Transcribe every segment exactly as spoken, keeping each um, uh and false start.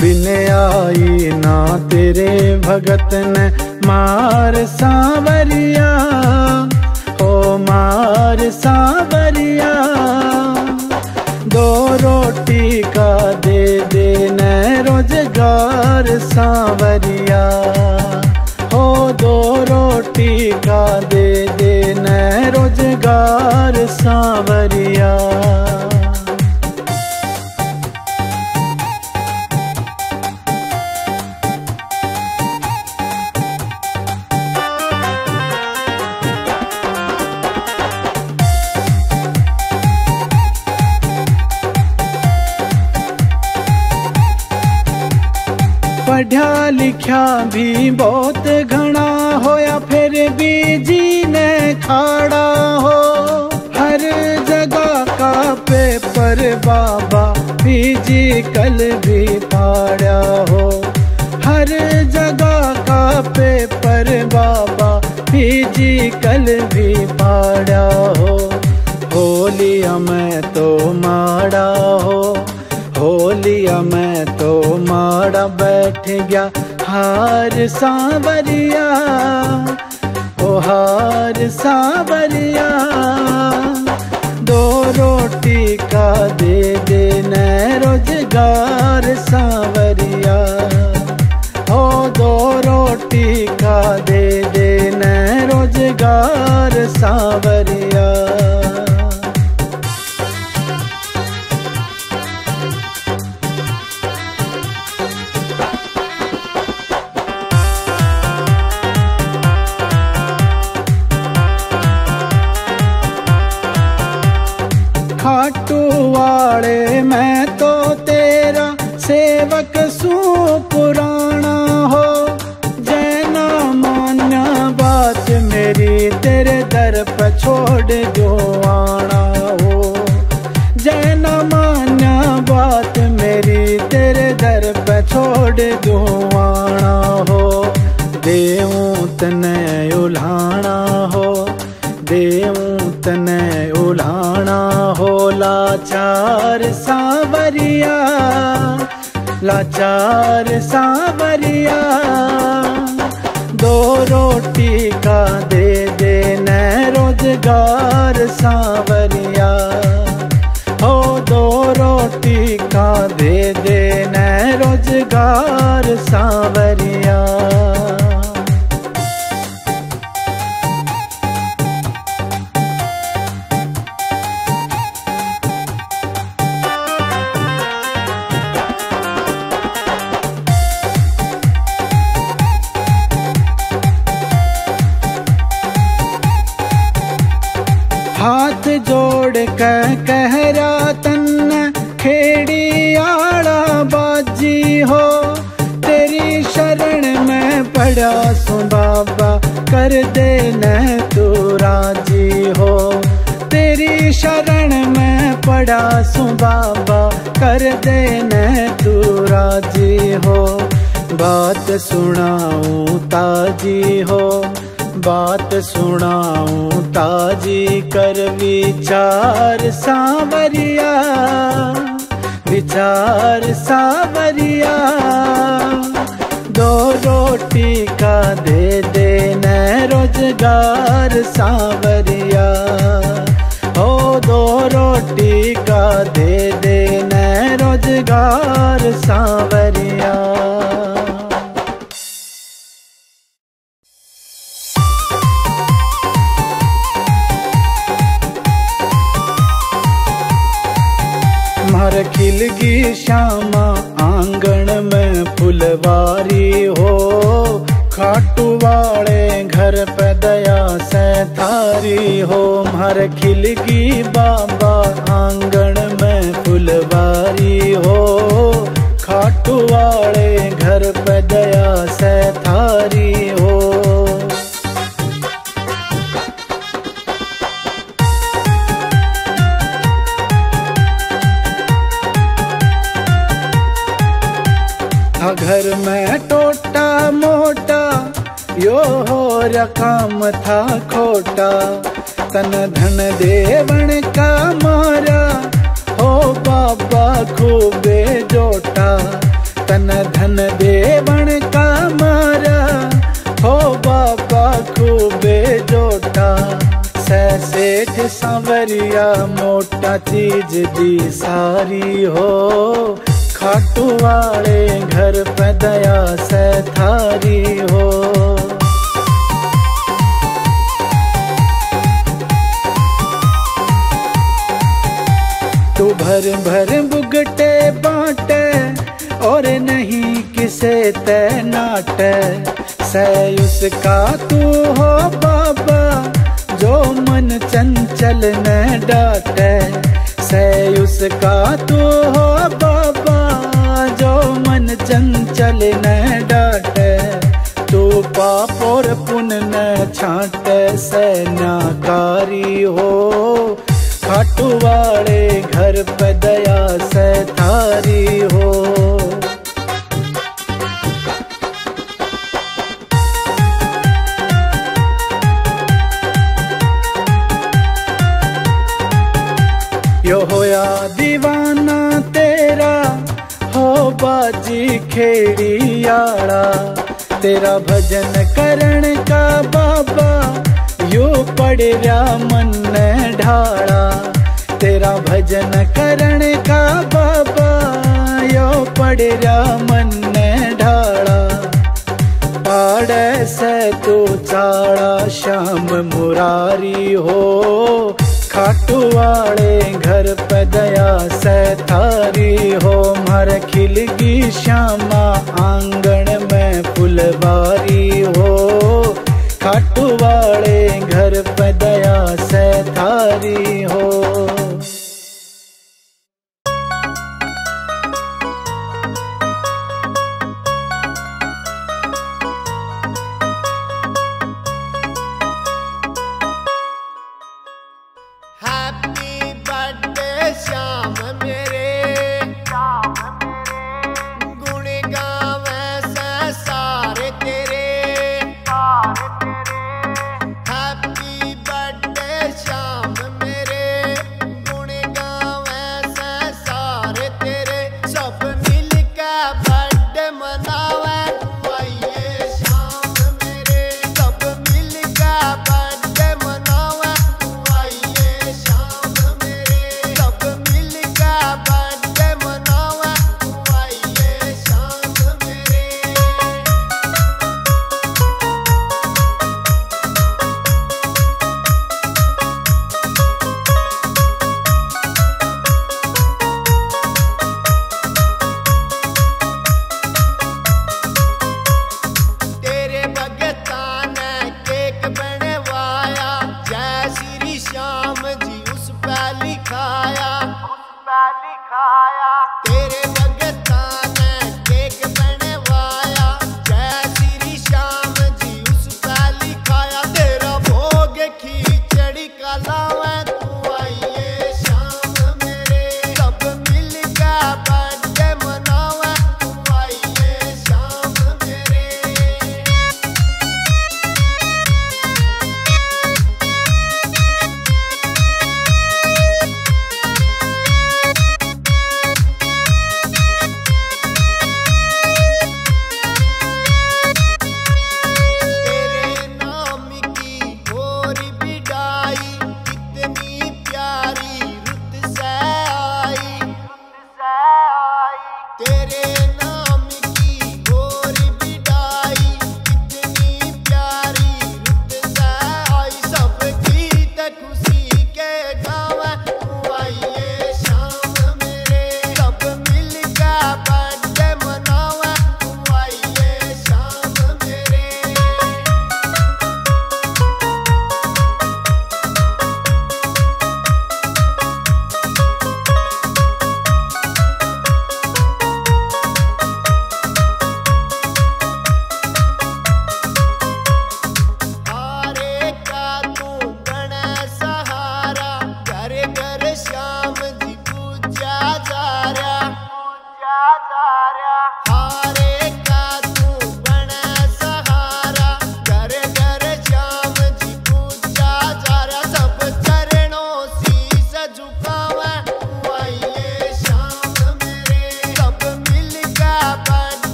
बिन आई ना तेरे भगत ने मार सांवरिया, ओ मार सांवरिया। दो रोटी का दे दे न रोजगार सांवरिया, ओ दो रोटी का दे दे न रोजगार सांवरिया। पढ़ा लिखा भी बहुत घना होया फिर भी जीने खाड़ा हो। हर जगह का पेपर बाबा फिजिकल भी फाड़ा हो, हर जगह का पेपर बाबा फिजिकल भी फाड़ा हो। हो लिया मैं तो माड़ा हो, हो लिया मैं तो माड़ा बैठ गया हार सांवरिया, ओ हार सांवरिया। दो रोटी का दे दे न रोजगार सांवरिया, ओ दो रोटी का दे दे न रोजगार सांवरिया। खाटू वाले मैं तो तेरा सेवक सू पुराना हो। जैना मान्या बात मेरी तेरे दर पर छोड़ जो आना हो, जैना मान्या बात मेरी तेरे दर पर छोड़ जो आना हो। देऊं तने उल्हाना हो, देऊं तने उल्हाना हो लाचार सांवरिया, लाचार सांवरिया। दो रोटी का दे दे न रोजगार सांवरिया, ओ दो रोटी का दे दे न रोजगार सांवरिया। हाथ जोड़ के कहरा तन्ने खेड़ी आड़ा बाजी हो। तेरी शरण में पड़ा सु बाबा कर दे न तू राजी हो, तेरी शरण में पड़ा सु बाबा कर दे न तू राजी हो। बात सुनाऊं ताजी हो, बात सुनाऊं ताजी कर विचार सांवरिया, विचार सांवरिया। दो रोटी का दे दे न रोजगार सांवरिया, ओ दो रोटी का दे दे न रोजगार सांवरिया। खिल गई श्यामा आंगन में फुलवारी हो। खाटू वाले घर पे दया सैंतारी हो। मर खिल गई बाबा आंगन में फुलवारी हो। खाटू वाले घर पे दया सैंतारी हो। घर में टोटा मोटा यो हो रकम था खोटा। तन धन देवन का मारा हो बाबा खूबे जोटा। तन धन देवन का मारा हो बाबा खूबे जोटा। सेठ सांवरिया मोटा चीज दी सारी हो, खाटू वाले घर पे दया से थारी हो। तू भर भर बुगटे बाटे और नहीं किसे ते नाटे, सै उसका तू हो बाबा जो मन चंचल न डाटे। सै उसका तू हो बाबा जो मन चंचल न डाटे, तू पाप और पुण्य न छाटे सेनाकारी हो, खाटू वाले घर पे दया से थारी हो। यो होया दीवाना तेरा हो बाजी खेड़ियाड़ा, तेरा भजन करण का बाबा यो पड़ रहा मन ने ढाड़ा। तेरा भजन करण का बाबा यो पड़ रहा मन ने ढाड़ा, पाड़े से तू चाड़ा श्याम मुरारी हो, खाटू वाले घर पे दया से थारी हो। मर खिलगी श्यामा आंगन में फुलवारी हो, खाटू वाले घर पे दया से थारी हो। Bye।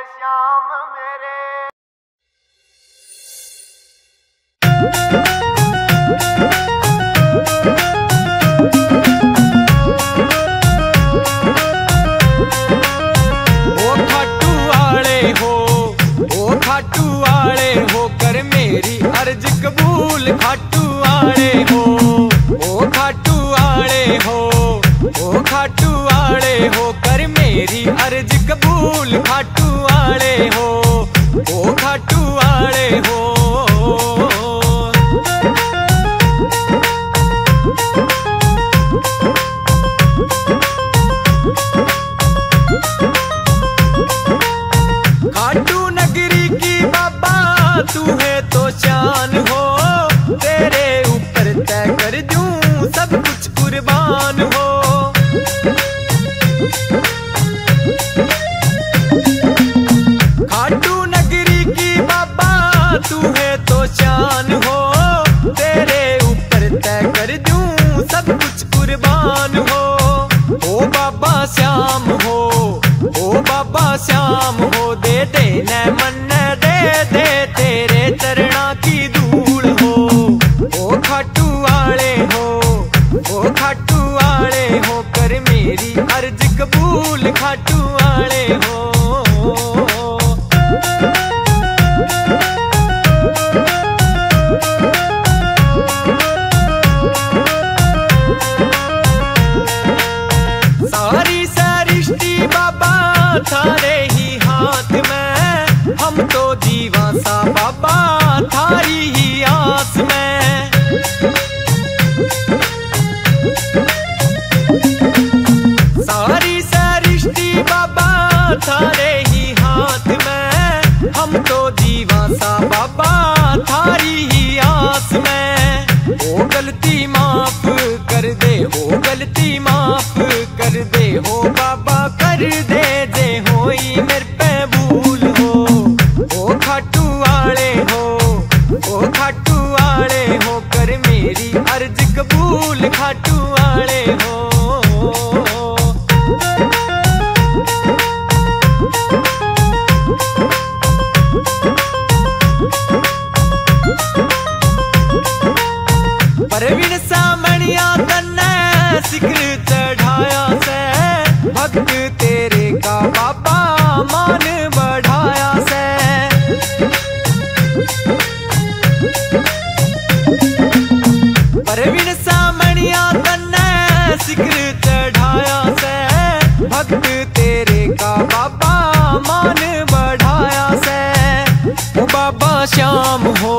श्याम मेरे। ओ खाटू वाले हो, ओ खाटू वाले हो, कर मेरी अर्ज कबूल। खाटू वाले हो, ओ खाटू वाले हो, ओ खाटू वाले हो, कर मेरी अर्ज कबूल। खाटू वाले हो, ओ खाटू वाले हो। खाटू नगरी की बाबा तू है तो शान हो, तेरे ऊपर तय कर दूं सब कुछ कुर्बान हो। खाटू नगरी की बाबा तू है तो शान हो, तेरे ऊपर तय कर दूं सब कुछ कुर्बान हो। ओ बाबा श्याम हो, ओ बाबा श्याम हो, दे दे न मन्ने दे दे तेरे चरणा की धूल हो। ओ खाटू वाले हो, ओ खाटू वाले हो, कर मेरी अर्ज कबूल। खाटू वाले हो। सारी सृष्टि बाबा थारे ही हाथ में, हम तो दीवा सा बाबा थारी ही आस में। सारी सृष्टि बाबा थारे ही हाथ में, हम तो दीवा सा बाबा थारी ही आस में। ओ गलती माफ कर दे, ओ गलती माफ कर दे हो बाबा, कर दे दे होई मेरे पे भूल हो। ओ खाटू वाले हो, ओ खाटू वाले हो, कर मेरी अर्ज कबूल। खाटू वाले हो। परवीन सामणिया तन्ने सिखर चढ़ाया से, भक्त तेरे का बाबा मान बढ़ाया से। परवीन सामणिया तन्ने सिखर चढ़ाया से, भक्त तेरे का बाबा मान बढ़ाया से। ओ बाबा श्याम हो,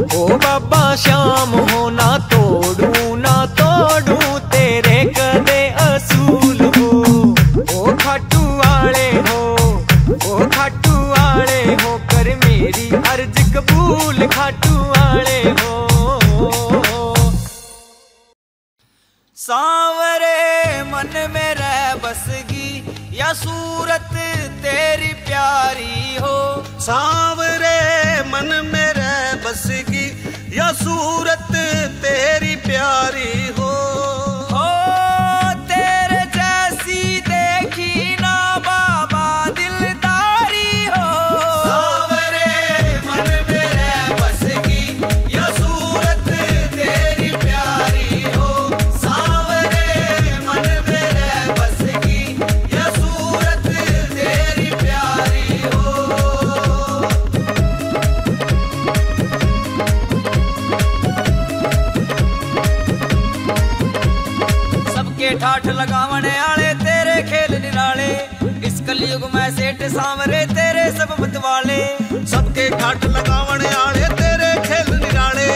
ओ बाबा श्याम हो, ना तोड़ू ना तोड़ू तेरे कदे असूल हो। ओ खाटू वाले हो, ओ खाटू वाले हो, कर मेरी अर्ज कबूल। खाटू वाले हो। सांवरे मन में रह बसगी या सूरत तेरी प्यारी हो। सांवरे मन में रह बसगी या सूरत तेरी प्यारी हो। हो तेरे जैसी देखी ना बाबा दिलदारी हो। सांवरे मन में रह बसगी या सूरत तेरी प्यारी हो। सांवरे मन में रह बसगी या सूरत तेरी प्यारी हो। सबके ठाठ लगावने आले तेरे खेल निराले, इस कलयुग में सेठ सांवरे तेरे सब मतवाले। सबके ठाठ लगावने आले तेरे खेल निराले,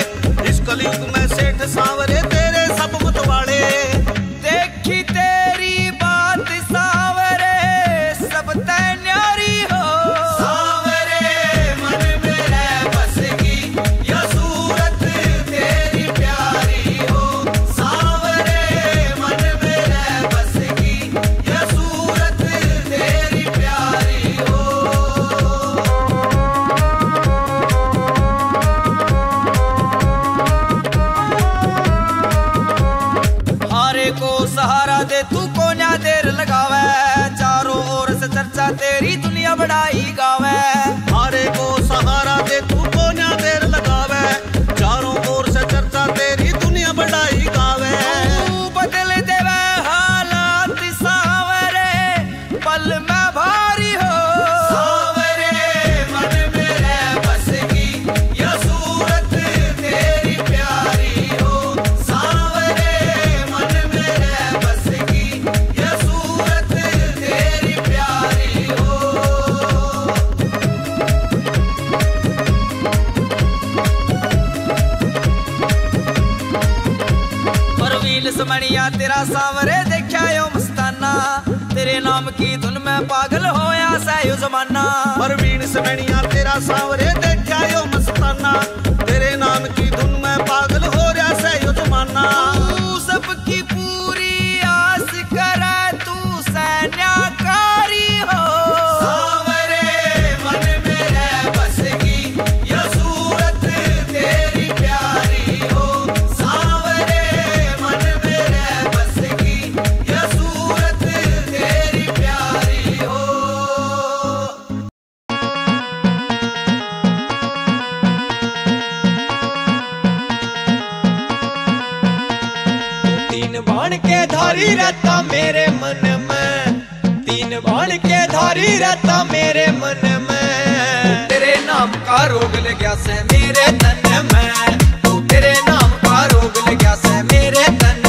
इस कलयुग में सेठ सांवरे तेरे सब मतवाले। देखी तेरी बात सांवरे सब ते न्यारी हो। सांवरे मन में रह बसगी या सूरत तेरी प्यारी हो। सांवरे मन में रह बसगी या सूरत तेरी प्यारी हो। दुश्मनिया तेरा सावरे देखा यो मस्ताना, तेरे नाम की धुन में पागल होया सहयो जमाना। और वीण समणिया तेरा सावरे देखा यो मस्ताना, तेरे नाम की धुन में पागल हो रहा सहयो जमाना। तू सबकी पूरी आस करे तू सैन्याकारी हो, धारी रहता मेरे मन में, तीन बाण के धारी रहता मेरे मन में। तेरे नाम का रोग लग गया से मेरे तन में, तो तेरे नाम का रोग लग गया से मेरे तन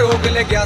रोग लग गया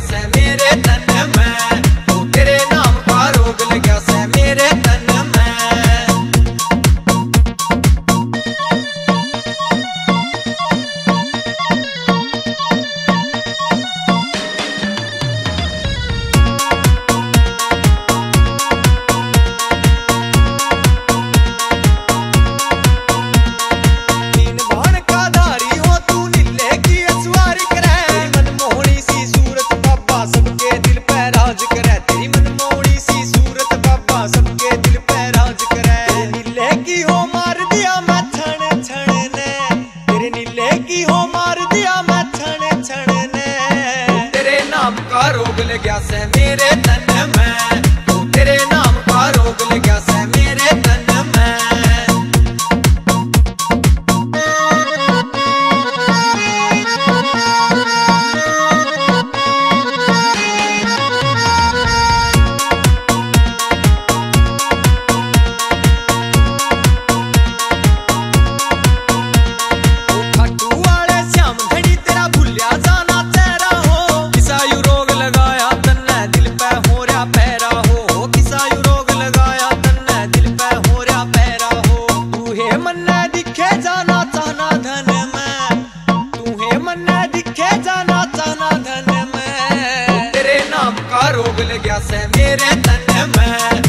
से मेरे तन में।